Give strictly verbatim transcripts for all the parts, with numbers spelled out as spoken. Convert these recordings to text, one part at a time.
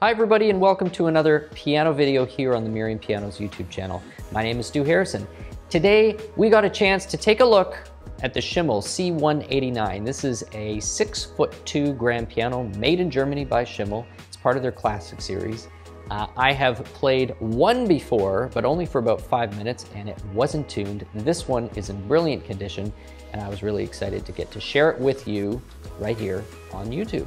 Hi everybody and welcome to another piano video here on the Miriam Pianos YouTube channel. My name is Stu Harrison. Today we got a chance to take a look at the Schimmel C one eighty-nine. This is a six foot two grand piano made in Germany by Schimmel. It's part of their classic series. Uh, I have played one before, but only for about five minutes and it wasn't tuned. This one is in brilliant condition and I was really excited to get to share it with you right here on YouTube.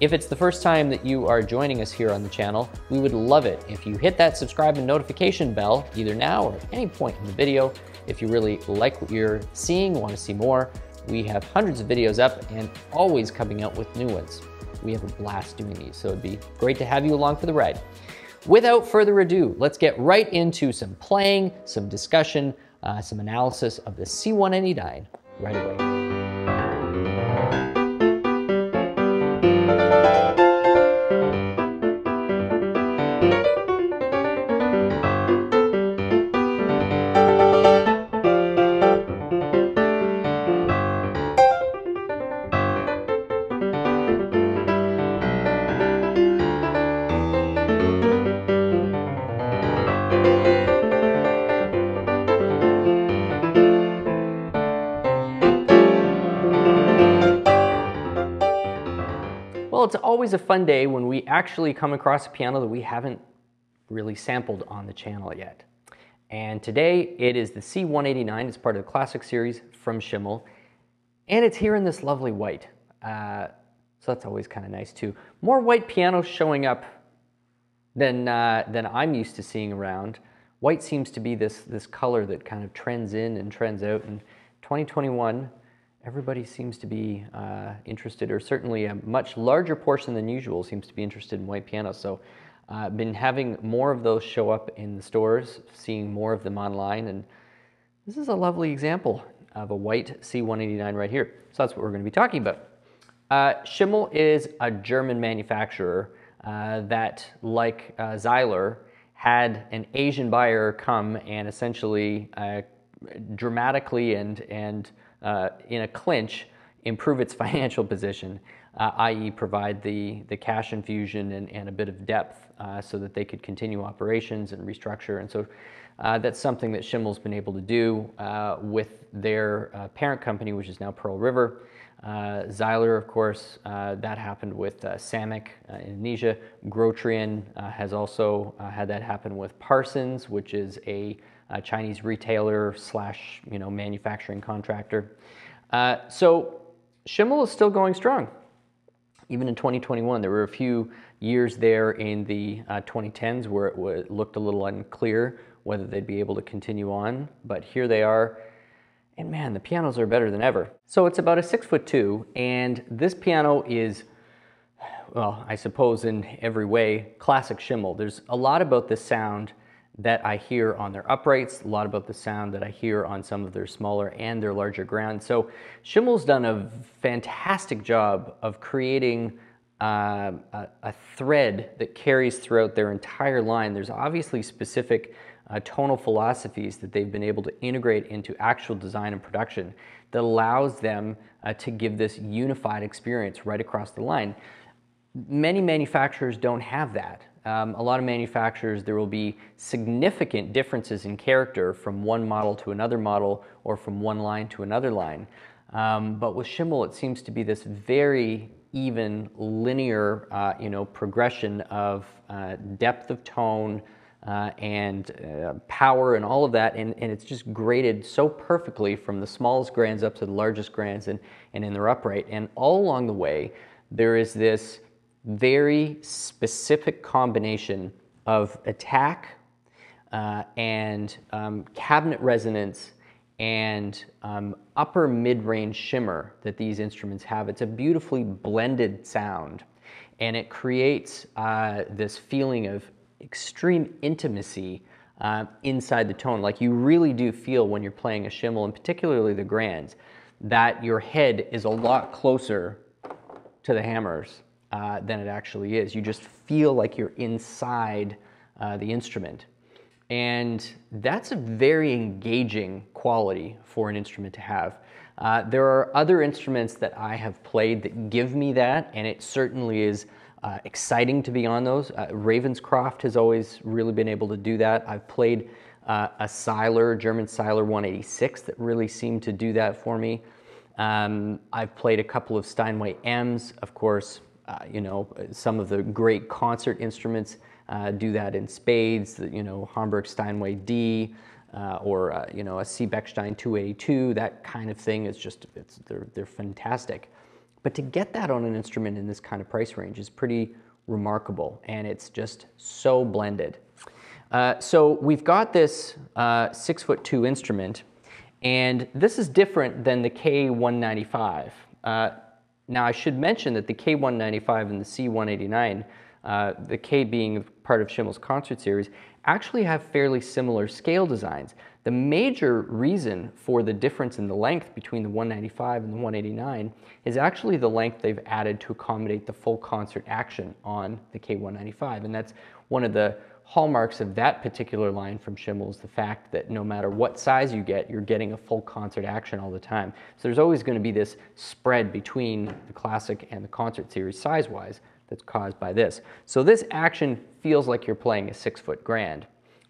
If it's the first time that you are joining us here on the channel, we would love it if you hit that subscribe and notification bell, either now or at any point in the video. If you really like what you're seeing, want to see more, we have hundreds of videos up and always coming out with new ones. We have a blast doing these, so it'd be great to have you along for the ride. Without further ado, let's get right into some playing, some discussion, uh, some analysis of the C one eighty-nine right away. Well, it's always a fun day when we actually come across a piano that we haven't really sampled on the channel yet. And today it is the C one eighty-nine. It's part of the classic series from Schimmel. And it's here in this lovely white. Uh, so that's always kind of nice too. More white pianos showing up than, uh, than I'm used to seeing around. White seems to be this, this color that kind of trends in and trends out. And twenty twenty-one, everybody seems to be uh, interested, or certainly a much larger portion than usual seems to be interested in white pianos. So I've uh, been having more of those show up in the stores, seeing more of them online, and this is a lovely example of a white C one eighty-nine right here. So that's what we're going to be talking about. Uh, Schimmel is a German manufacturer uh, that, like uh, Seiler, had an Asian buyer come and essentially uh, dramatically and and Uh, in a clinch, improve its financial position, uh, that is provide the, the cash infusion and, and a bit of depth uh, so that they could continue operations and restructure. And so uh, that's something that Schimmel's been able to do uh, with their uh, parent company, which is now Pearl River. Uh, Seiler, of course, uh, that happened with uh, Samick uh, in Indonesia. Grotrian uh, has also uh, had that happen with Parsons, which is a Uh, Chinese retailer slash, you know, manufacturing contractor. Uh, so Schimmel is still going strong. Even in twenty twenty-one, there were a few years there in the uh, twenty tens where it, w it looked a little unclear whether they'd be able to continue on, but here they are. And man, the pianos are better than ever. So it's about a six foot two, and this piano is, well, I suppose in every way, classic Schimmel. There's a lot about this sound that I hear on their uprights, a lot about the sound that I hear on some of their smaller and their larger ground. So Schimmel's done a fantastic job of creating uh, a, a thread that carries throughout their entire line. There's obviously specific uh, tonal philosophies that they've been able to integrate into actual design and production that allows them uh, to give this unified experience right across the line. Many manufacturers don't have that. Um, a lot of manufacturers, there will be significant differences in character from one model to another model or from one line to another line. Um, but with Schimmel, it seems to be this very even, linear, uh, you know, progression of uh, depth of tone uh, and uh, power and all of that. And, and it's just graded so perfectly from the smallest grands up to the largest grands and, and in their upright. And all along the way, there is this very specific combination of attack uh, and um, cabinet resonance and um, upper mid-range shimmer that these instruments have. It's a beautifully blended sound, and it creates uh, this feeling of extreme intimacy uh, inside the tone. Like, you really do feel when you're playing a Schimmel, and particularly the grands, that your head is a lot closer to the hammers Uh, than it actually is. You just feel like you're inside uh, the instrument. And that's a very engaging quality for an instrument to have. Uh, there are other instruments that I have played that give me that, and it certainly is Uh, exciting to be on those. Uh, Ravenscroft has always really been able to do that. I've played uh, a Seiler, German Seiler one eighty-six that really seemed to do that for me. Um, I've played a couple of Steinway M's, of course. Uh, you know, some of the great concert instruments uh, do that in spades. You know, Hamburg Steinway D, uh, or uh, you know, a C Bechstein two eighty-two. That kind of thing is just it's they're they're fantastic. But to get that on an instrument in this kind of price range is pretty remarkable, and it's just so blended. Uh, so we've got this uh, six foot two instrument, and this is different than the K one ninety-five. Uh, now I should mention that the K one ninety-five and the C one eighty-nine, uh, the K being part of Schimmel's concert series, actually have fairly similar scale designs. The major reason for the difference in the length between the one ninety-five and the one eighty-nine is actually the length they've added to accommodate the full concert action on the K one ninety-five, and that's one of the hallmarks of that particular line from Schimmel, is the fact that no matter what size you get, you're getting a full concert action all the time. So there's always going to be this spread between the classic and the concert series size-wise that's caused by this. So this action feels like you're playing a six-foot grand,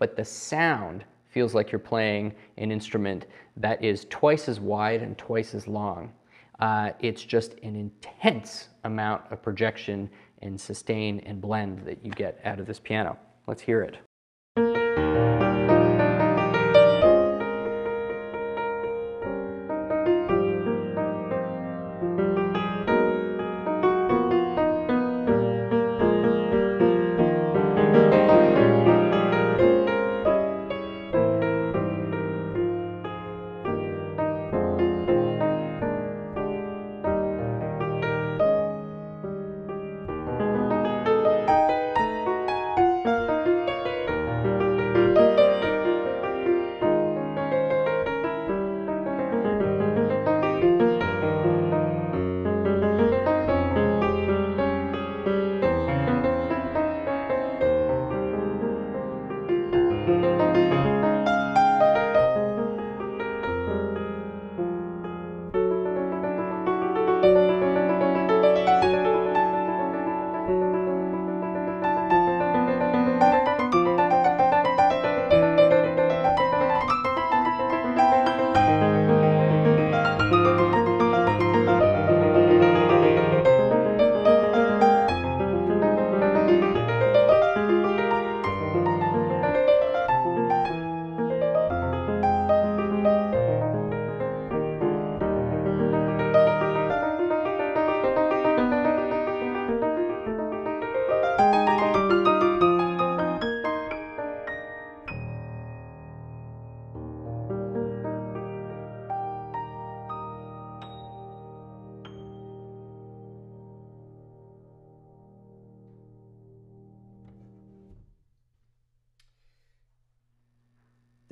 but the sound feels like you're playing an instrument that is twice as wide and twice as long. Uh, it's just an intense amount of projection and sustain and blend that you get out of this piano. Let's hear it.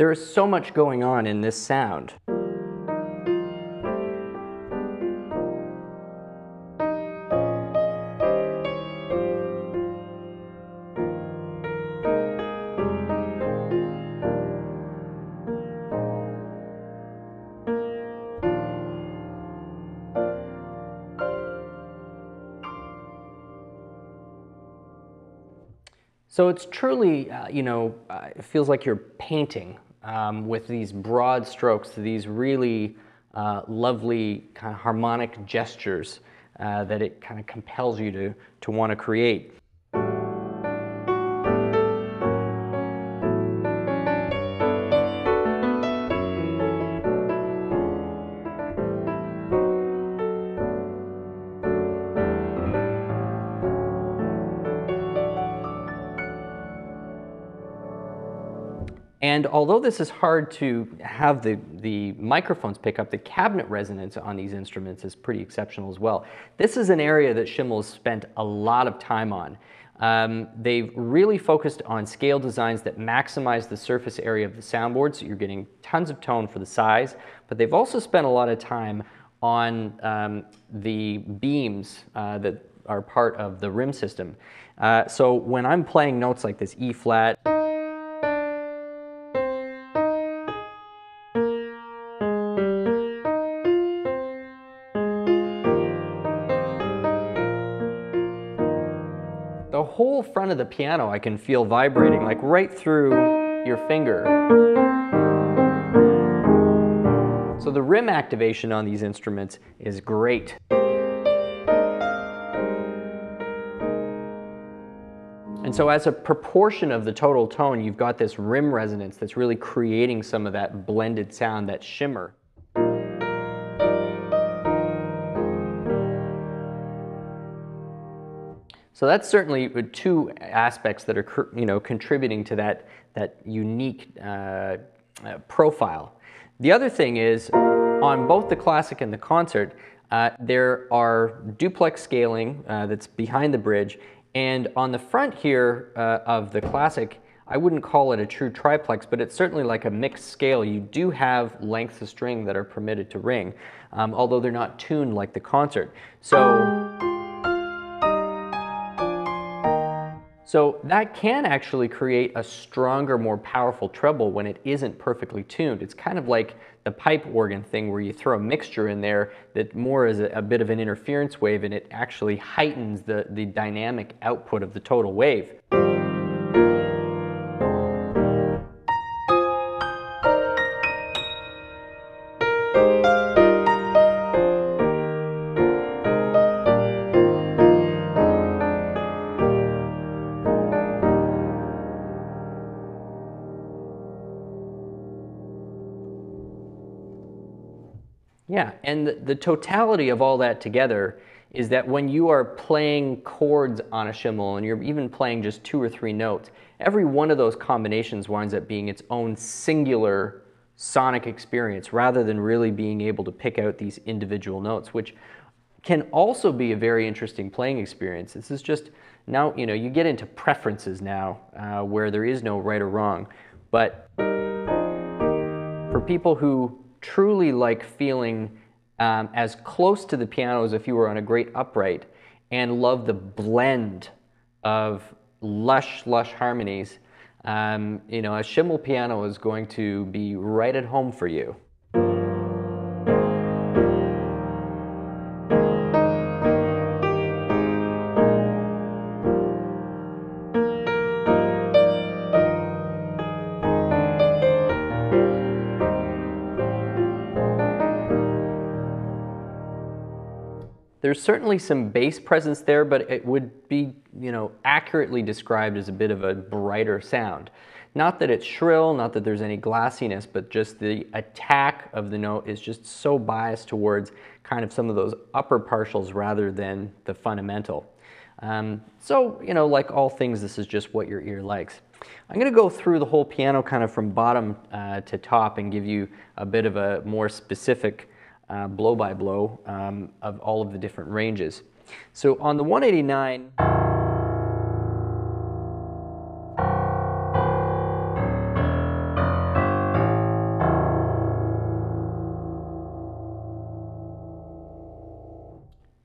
There is so much going on in this sound. So it's truly, uh, you know, uh, it feels like you're painting Um, with these broad strokes, these really uh, lovely kind of harmonic gestures uh, that it kind of compels you to, to want to create. And although this is hard to have the, the microphones pick up, the cabinet resonance on these instruments is pretty exceptional as well. This is an area that Schimmel has spent a lot of time on. Um, they've really focused on scale designs that maximize the surface area of the soundboard, so you're getting tons of tone for the size, but they've also spent a lot of time on um, the beams uh, that are part of the rim system. Uh, so when I'm playing notes like this E-flat, whole front of the piano I can feel vibrating, like right through your finger. So the rim activation on these instruments is great. And so as a proportion of the total tone, you've got this rim resonance that's really creating some of that blended sound, that shimmer. So that's certainly two aspects that are, you know, contributing to that, that unique uh, profile. The other thing is, on both the classic and the concert, uh, there are duplex scaling uh, that's behind the bridge, and on the front here uh, of the classic, I wouldn't call it a true triplex, but it's certainly like a mixed scale. You do have lengths of string that are permitted to ring, um, although they're not tuned like the concert. So. So that can actually create a stronger, more powerful treble when it isn't perfectly tuned. It's kind of like the pipe organ thing where you throw a mixture in there that more is a, a bit of an interference wave, and it actually heightens the, the dynamic output of the total wave. Yeah, and the, the totality of all that together is that when you are playing chords on a Schimmel, and you're even playing just two or three notes, every one of those combinations winds up being its own singular sonic experience, rather than really being able to pick out these individual notes, which can also be a very interesting playing experience. This is just, now, you know, you get into preferences now, uh, where there is no right or wrong. But for people who truly like feeling um, as close to the piano as if you were on a great upright, and love the blend of lush, lush harmonies, um, you know, a Schimmel piano is going to be right at home for you. There's certainly some bass presence there, but it would be, you know, accurately described as a bit of a brighter sound. Not that it's shrill, not that there's any glassiness, but just the attack of the note is just so biased towards kind of some of those upper partials rather than the fundamental. Um, so, you know, like all things, this is just what your ear likes. I'm going to go through the whole piano kind of from bottom uh, to top and give you a bit of a more specific Uh, blow by blow um, of all of the different ranges. So on the one eighty-nine,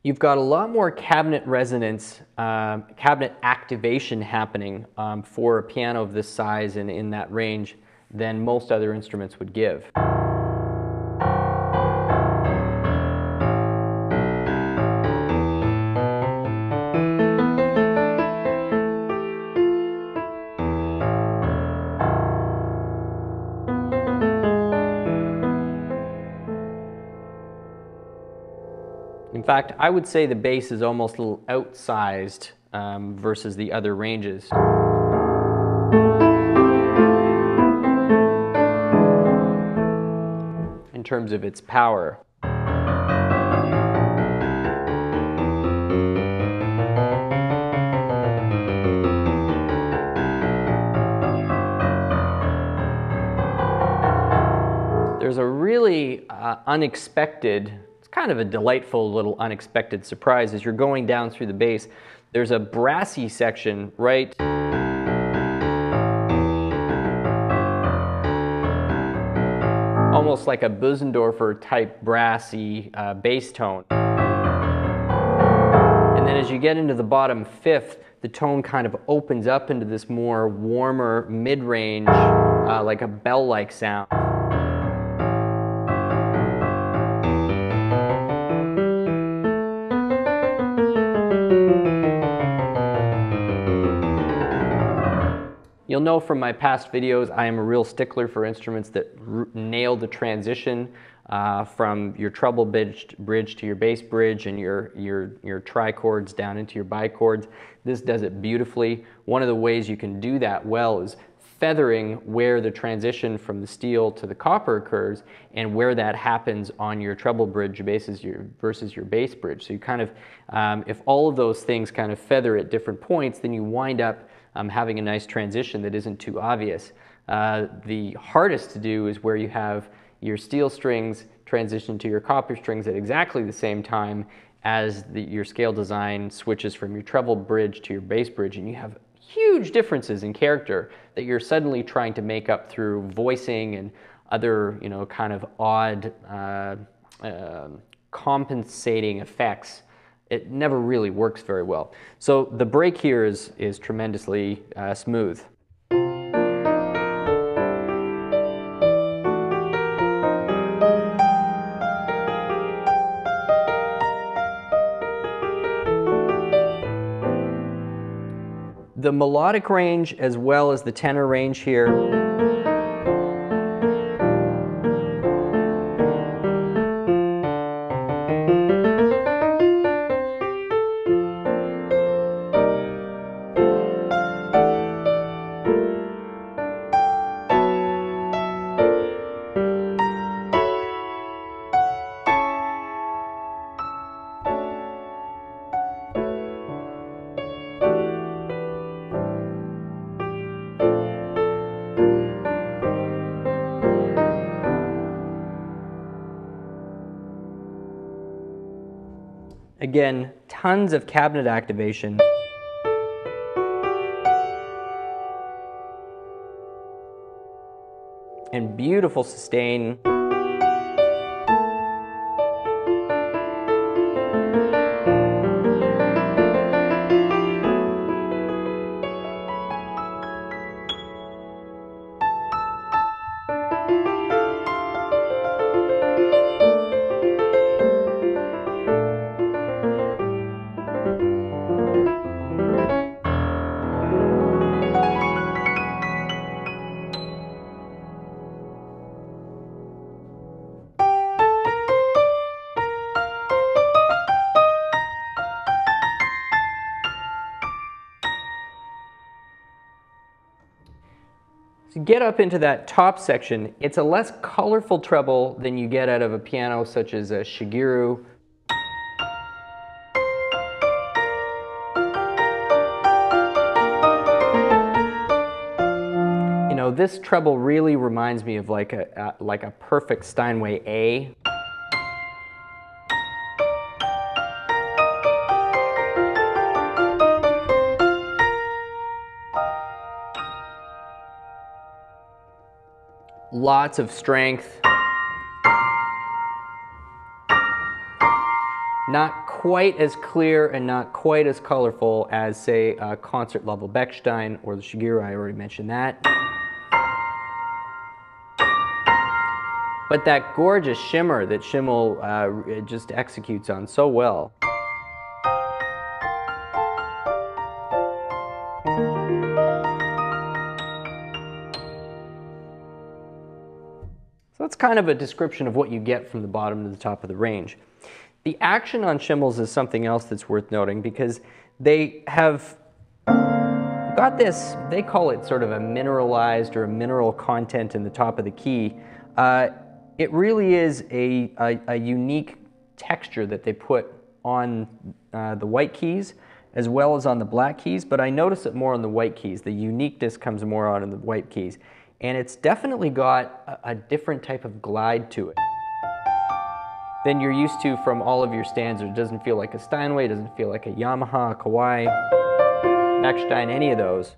you've got a lot more cabinet resonance, um, cabinet activation happening um, for a piano of this size and in that range than most other instruments would give. In fact, I would say the bass is almost a little outsized um, versus the other ranges. In terms of its power. There's a really uh, unexpected kind of a delightful little unexpected surprise as you're going down through the bass. There's a brassy section right almost like a Bösendorfer type brassy uh, bass tone, and then as you get into the bottom fifth, the tone kind of opens up into this more warmer mid-range uh, like a bell-like sound. You'll know from my past videos I am a real stickler for instruments that nail the transition uh, from your treble bridge, bridge to your bass bridge and your, your, your trichords down into your bichords. This does it beautifully. One of the ways you can do that well is feathering where the transition from the steel to the copper occurs and where that happens on your treble bridge versus your, versus your bass bridge. So you kind of, um, if all of those things kind of feather at different points, then you wind up um, having a nice transition that isn't too obvious. Uh, the hardest to do is where you have your steel strings transition to your copper strings at exactly the same time as the, your scale design switches from your treble bridge to your bass bridge, and you have huge differences in character that you're suddenly trying to make up through voicing and other, you know, kind of odd uh, uh, compensating effects. It never really works very well. So the break here is, is tremendously uh, smooth. The melodic range as well as the tenor range here . Again, tons of cabinet activation. And beautiful sustain. Get up into that top section, it's a less colorful treble than you get out of a piano such as a Shigeru. You know, this treble really reminds me of like a, a like a perfect Steinway A. Lots of strength. Not quite as clear and not quite as colorful as, say, a concert level Bechstein or the Shigeru, I already mentioned that. But that gorgeous shimmer that Schimmel uh, just executes on so well. That's kind of a description of what you get from the bottom to the top of the range. The action on Schimmels is something else that's worth noting because they have got this, they call it sort of a mineralized or a mineral content in the top of the key. Uh, it really is a, a, a unique texture that they put on uh, the white keys as well as on the black keys, but I notice it more on the white keys. The uniqueness comes more out on the white keys. And it's definitely got a, a different type of glide to it than you're used to from all of your stanzas. It doesn't feel like a Steinway, it doesn't feel like a Yamaha, a Kawai, Bechstein, any of those.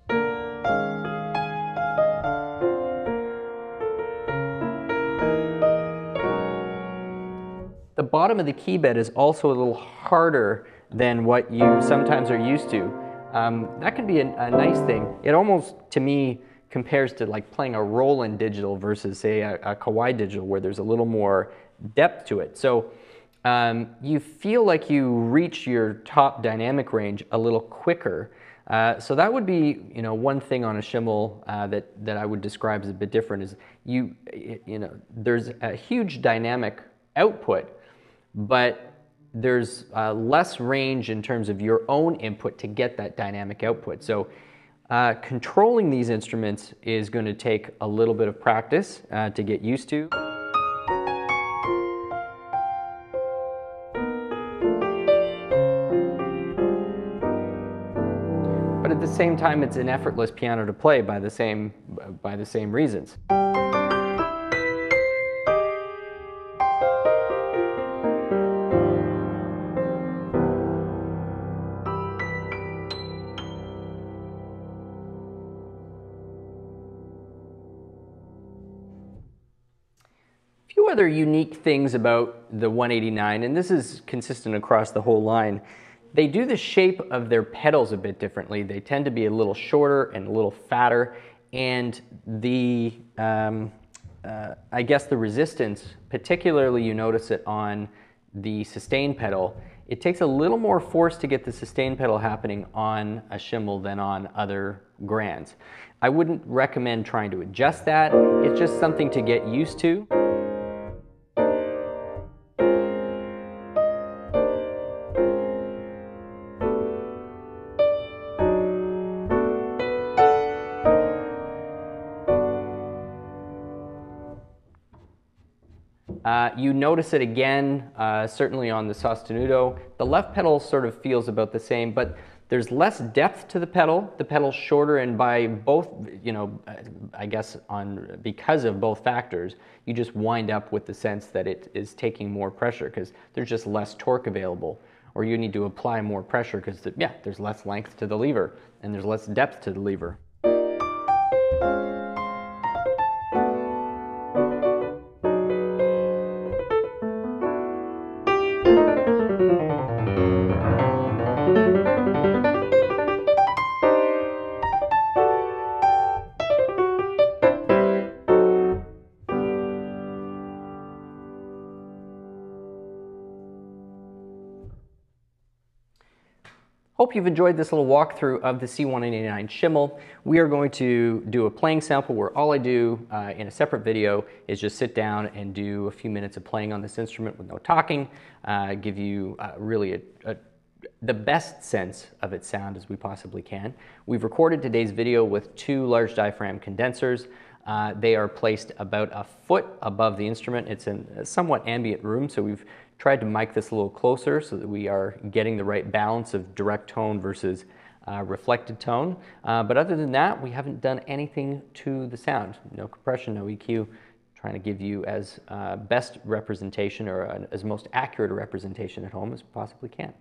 The bottom of the key bed is also a little harder than what you sometimes are used to. Um, that can be a, a nice thing. It almost, to me, compares to like playing a Roland digital versus say a, a Kawai digital where there's a little more depth to it. So um, you feel like you reach your top dynamic range a little quicker Uh, so that would be, you know, one thing on a Schimmel uh, that that I would describe as a bit different is you you know there's a huge dynamic output, but there's uh, less range in terms of your own input to get that dynamic output. So uh, controlling these instruments is going to take a little bit of practice uh, to get used to. At the same time, it's an effortless piano to play by the same by the same reasons. A few other unique things about the one eighty-nine, and this is consistent across the whole line. They do the shape of their pedals a bit differently. They tend to be a little shorter and a little fatter, and the um, uh, I guess the resistance, particularly you notice it on the sustain pedal, it takes a little more force to get the sustain pedal happening on a Schimmel than on other grands. I wouldn't recommend trying to adjust that. It's just something to get used to. Uh, you notice it again, uh, certainly on the sostenuto. The left pedal sort of feels about the same, but there's less depth to the pedal. The pedal's shorter, and by both, you know, I guess on because of both factors, you just wind up with the sense that it is taking more pressure because there's just less torque available, or you need to apply more pressure because the, yeah, there's less length to the lever and there's less depth to the lever. Hope you've enjoyed this little walkthrough of the C one eighty-nine Schimmel. We are going to do a playing sample where all I do uh, in a separate video is just sit down and do a few minutes of playing on this instrument with no talking, uh, give you uh, really a, a, the best sense of its sound as we possibly can. We've recorded today's video with two large diaphragm condensers. Uh, they are placed about a foot above the instrument. It's in a somewhat ambient room, so we've tried to mic this a little closer so that we are getting the right balance of direct tone versus uh, reflected tone. Uh, but other than that, we haven't done anything to the sound. No compression, no E Q, trying to give you as uh, best representation or an, as most accurate a representation at home as possibly can.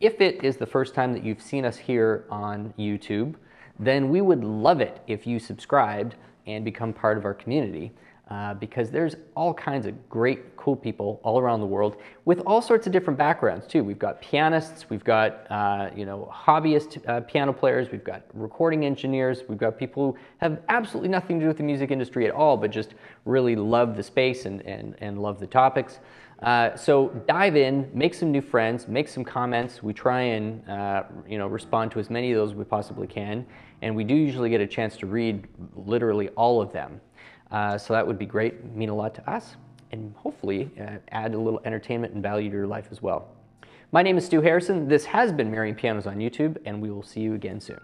If it is the first time that you've seen us here on YouTube, then we would love it if you subscribed and become part of our community. Uh, because there's all kinds of great, cool people all around the world with all sorts of different backgrounds too. We've got pianists, we've got uh, you know hobbyist uh, piano players, we've got recording engineers, we've got people who have absolutely nothing to do with the music industry at all, but just really love the space and and and love the topics. Uh, so dive in, make some new friends, make some comments. We try and uh, you know respond to as many of those as we possibly can, and we do usually get a chance to read literally all of them. Uh, so that would be great, mean a lot to us, and hopefully uh, add a little entertainment and value to your life as well. My name is Stu Harrison. This has been Marrying Pianos on YouTube, and we will see you again soon.